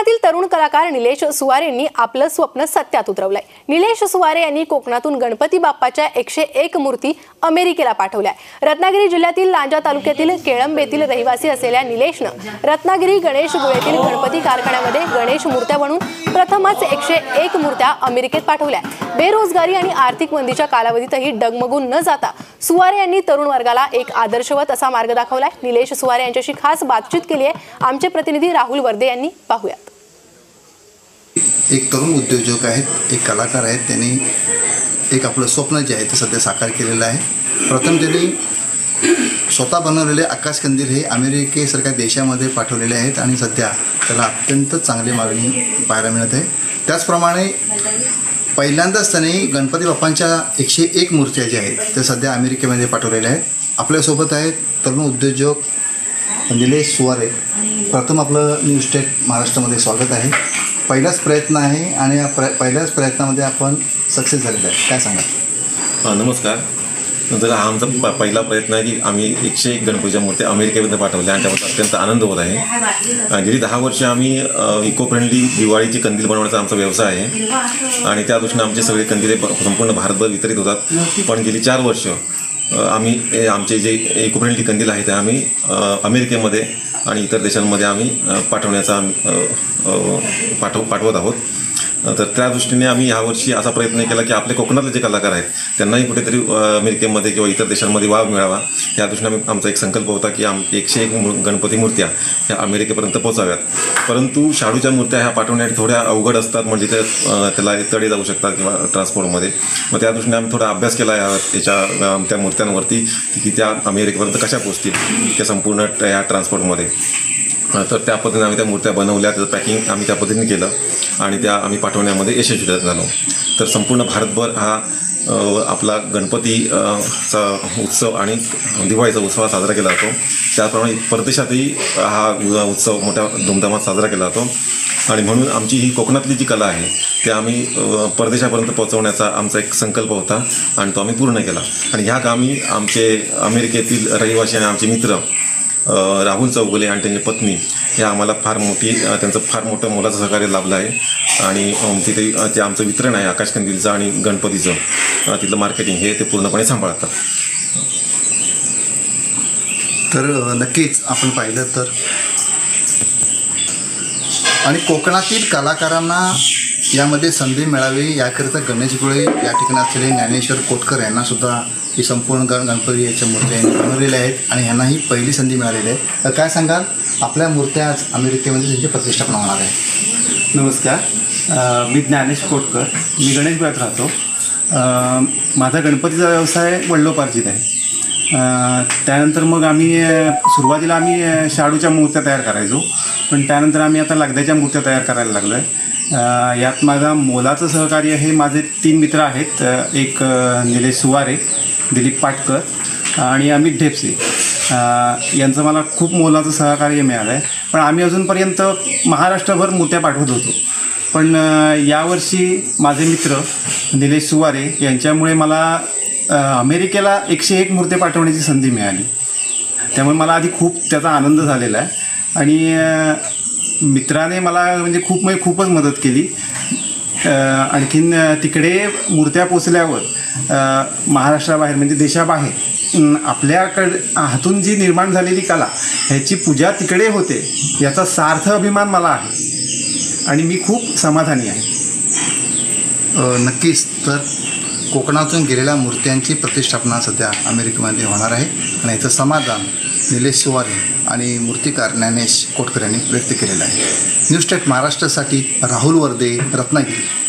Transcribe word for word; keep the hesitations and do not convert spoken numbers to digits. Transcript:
कोकणातील तरुण कलाकार निलेश सुवारे यांनी आपलं स्वप्न सत्यात उतरवलंय। निलेश सुवारे यांनी कोकणातून गणपती बाप्पाच्या एकशे एक मूर्ती अमेरिकेला पाठवल्या। रत्नागिरी जिल्ह्यातील लांजा तालुक्यातील केळंबेतील रहिवासी असलेल्या निलेशनं रत्नागिरी गणेश गुळेतील गणपती कारखान्यामध्ये गणेश मूर्त्या बनवून प्रथमच एकशे एक मूर्त्या अमेरिकेत पाठवल्या। बेरोजगारी आणि आर्थिक मंदीच्या कालावधीतही डगमगून न जाता सुवारे यांनी तरुण वर्गाला एक आदर्शवत असा मार्ग दाखवलाय। निलेश सुवारे यांच्याशी खास बातचीत केली आहे आमचे प्रतिनिधी राहुल वर्दे यांनी। एक तरुण उद्योजक आहेत, एक कलाकार आहेत, त्यांनी एक आपलं स्वप्न जे आहे ते सध्या साकार केलेलं आहे। प्रथम त्यांनी स्वतः बनवलेले आकाशकंदील हे अमेरिकेसारख्या देशामध्ये पाठवलेले आहेत आणि सध्या त्याला अत्यंत चांगली मागणी पाहायला मिळत आहे। त्याचप्रमाणे पहिल्यांदाच त्यांनी गणपती बाप्पांच्या एकशे एक मूर्त्या ज्या आहेत त्या सध्या अमेरिकेमध्ये पाठवलेल्या आहेत। आपल्यासोबत आहेत तरुण उद्योजक निलेश सुवारे। प्रथम आपलं न्यू स्टेट महाराष्ट्रामध्ये स्वागत आहे। पहिलाच प्रयत्न आहे आणि पहिल्याच प्रयत्नामध्ये आपण सक्सेस झालेला आहे, काय सांगा? नमस्कार, जरा हा आमचा प पहिला प्रयत्न आहे की आम्ही एकशे एक गणपतीच्या मूर्ती अमेरिकेमध्ये पाठवल्या आणि त्याबद्दल अत्यंत आनंद होत आहे। गेली दहा वर्ष आम्ही इको फ्रेंडली दिवाळीची कंदील बनवण्याचा आमचा व्यवसाय आहे आणि त्या दृष्टीनं आमचे सगळे कंदिले संपूर्ण भारतभर वितरित होतात। पण गेली चार वर्ष आम्ही आमचे जे इको फ्रेंडली कंदील आहेत ते आम्ही अमेरिकेमध्ये आणि इतर देशांमध्ये आम्ही पाठवण्याचा आम्ही पाठव पाठवत आहोत। तर त्या दृष्टीने आम्ही यावर्षी असा प्रयत्न केला की आपले कोकणातले जे कलाकार आहेत त्यांनाही कुठेतरी अमेरिकेमध्ये किंवा इतर देशांमध्ये वाव मिळावा या दृष्टीने आमचा एक संकल्प होता की आम एकशे एक गणपती मूर्त्या ह्या अमेरिकेपर्यंत पोहोचाव्यात। परंतु शाडूच्या मूर्त्या ह्या पाठवण्यासाठी थोड्या अवघड असतात, म्हणजे ते त्याला तडे जाऊ शकतात किंवा ट्रान्सपोर्टमध्ये। मग त्या दृष्टीने आम्ही थोडा अभ्यास केला या याच्या त्या मूर्त्यांवरती की त्या अमेरिकेपर्यंत कशा पोचतील त्या संपूर्ण या ट्रान्सपोर्टमध्ये। तर त्या पद्धतीने आम्ही त्या मूर्त्या बनवल्या, त्याचं पॅकिंग आम्ही त्या पद्धतीने केलं आणि त्या आम्ही पाठवण्यामध्ये यशस्वी झालो। तर संपूर्ण भारतभर हा आपला गणपतीचा उत्सव आणि दिवाळीचा उत्सव साजरा केला जातो। त्याप्रमाणे परदेशातही हा उत्सव मोठ्या धुमधामात साजरा केला जातो आणि म्हणून आमची ही कोकणातली जी कला आहे ते आम्ही परदेशापर्यंत पोहोचवण्याचा आमचा एक संकल्प होता आणि तो आम्ही पूर्ण केला। आणि ह्या कामी आमचे अमेरिकेतील रहिवासी आणि आमचे मित्र राहुल चौगुले आणि त्यांची पत्नी ह्या आम्हाला फार मोठी त्यांचं फार मोठं मोलाचं सहकार्य लाभलं आहे आणि तिथे ते आमचं वितरण आहे आकाशकंदीलचं आणि गणपतीचं तिथलं मार्केटिंग हे ते पूर्णपणे सांभाळतात। तर नक्कीच आपण पाहिलं तर आणि कोकणातील कलाकारांना यामध्ये संधी मिळावी याकरिता गणेश गुळे या ठिकाणी असलेले ज्ञानेश्वर कोटकर यांनासुद्धा ही संपूर्ण गण गणपती याच्या मूर्त्या बनवलेल्या आहेत आणि ह्यांना ही पहिली संधी मिळालेली आहे। तर काय सांगाल, आपल्या मूर्त्या आज अमेरिकेमध्ये त्यांची प्रतिष्ठापना होणार आहे? नमस्कार, मी ज्ञानेश कोटकर, मी गणेशपुरात राहतो। माझा गणपतीचा व्यवसाय वडिलोपार्जित आहे। त्यानंतर मग आम्ही सुरुवातीला आम्ही शाडूच्या मूर्त्या तयार करायचो, पण त्यानंतर आम्ही आता लगद्याच्या मूर्त्या तयार करायला लागलो आहे। यात माझा मोलाचं सहकार्य हे माझे तीन मित्र आहेत, एक निलेश सुवारे, दिलीप पाटकर आणि अमित ढेपसे, यांचं मला खूप मोलाचं सहकार्य मिळालं आहे। पण आम्ही अजूनपर्यंत महाराष्ट्रभर मूर्त्या पाठवत होतो, पण यावर्षी माझे मित्र निलेश सुवारे यांच्यामुळे मला अमेरिकेला एकशे एक मूर्त्या पाठवण्याची संधी मिळाली, त्यामुळे मला आधी खूप त्याचा आनंद झालेला आहे आणि मित्राने मला म्हणजे खूप म्हणजे खूपच मदत केली। आणखीन तिकडे मूर्त्या पोचल्यावर महाराष्ट्राबाहेर म्हणजे देशाबाहेर आपल्याकडे हातून जी निर्माण झालेली कला ह्याची पूजा तिकडे होते याचा सार्थ अभिमान मला आहे आणि मी खूप समाधानी आहे। नक्कीच, तर कोकणातून गेलेल्या मूर्त्यांची प्रतिष्ठापना सध्या अमेरिकेमध्ये होणार आहे आणि याचं समाधान निलेश सुवारे आणि मूर्तिकार ज्ञानेश कोटकर यांनी व्यक्त केलेला आहे। न्यू स्टेट महाराष्ट्रासाठी राहुल वर्दे, रत्नागिरी।